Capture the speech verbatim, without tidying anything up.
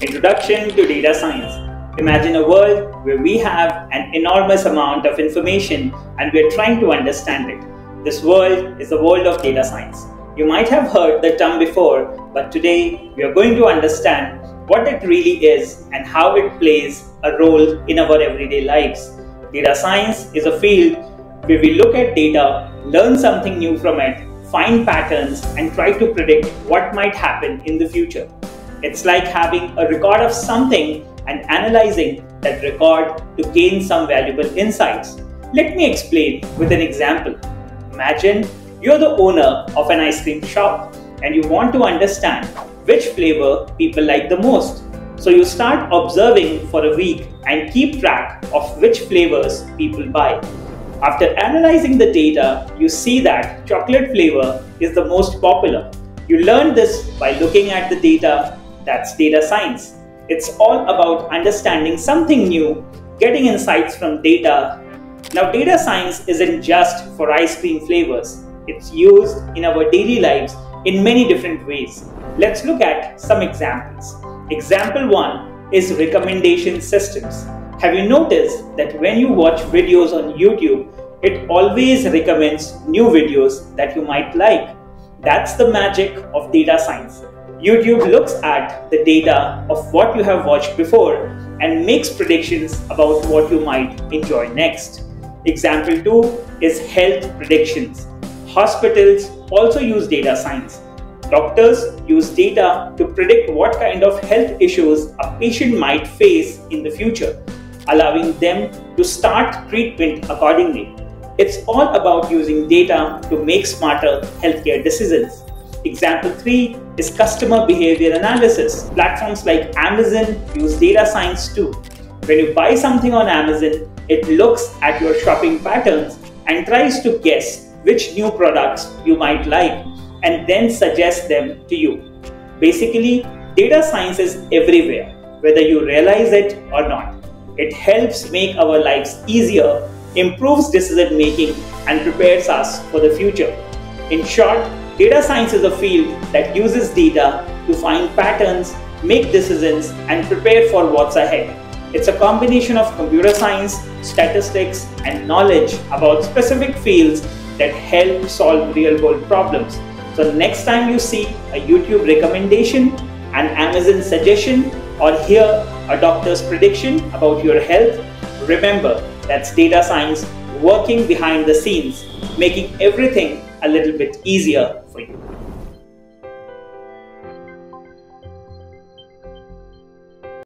Introduction to Data Science. Imagine a world where we have an enormous amount of information and we are trying to understand it. This world is the world of data science. You might have heard the term before, but today we are going to understand what it really is and how it plays a role in our everyday lives. Data science is a field where we look at data, learn something new from it, find patterns and try to predict what might happen in the future. It's like having a record of something and analyzing that record to gain some valuable insights. Let me explain with an example. Imagine you're the owner of an ice cream shop and you want to understand which flavor people like the most. So you start observing for a week and keep track of which flavors people buy. After analyzing the data, you see that chocolate flavor is the most popular. You learn this by looking at the data. That's data science. It's all about understanding something new, getting insights from data. Now, data science isn't just for ice cream flavors. It's used in our daily lives in many different ways. Let's look at some examples. Example one is recommendation systems. Have you noticed that when you watch videos on YouTube, it always recommends new videos that you might like? That's the magic of data science. YouTube looks at the data of what you have watched before and makes predictions about what you might enjoy next. Example two is health predictions. Hospitals also use data science. Doctors use data to predict what kind of health issues a patient might face in the future, allowing them to start treatment accordingly. It's all about using data to make smarter healthcare decisions. Example three is customer behavior analysis. Platforms like Amazon use data science too. When you buy something on Amazon, it looks at your shopping patterns and tries to guess which new products you might like and then suggests them to you. Basically, data science is everywhere, whether you realize it or not. It helps make our lives easier, improves decision making, and prepares us for the future. In short, data science is a field that uses data to find patterns, make decisions, and prepare for what's ahead. It's a combination of computer science, statistics, and knowledge about specific fields that help solve real-world problems. So next time you see a YouTube recommendation, an Amazon suggestion, or hear a doctor's prediction about your health, remember, that's data science working behind the scenes, making everything a little bit easier for you.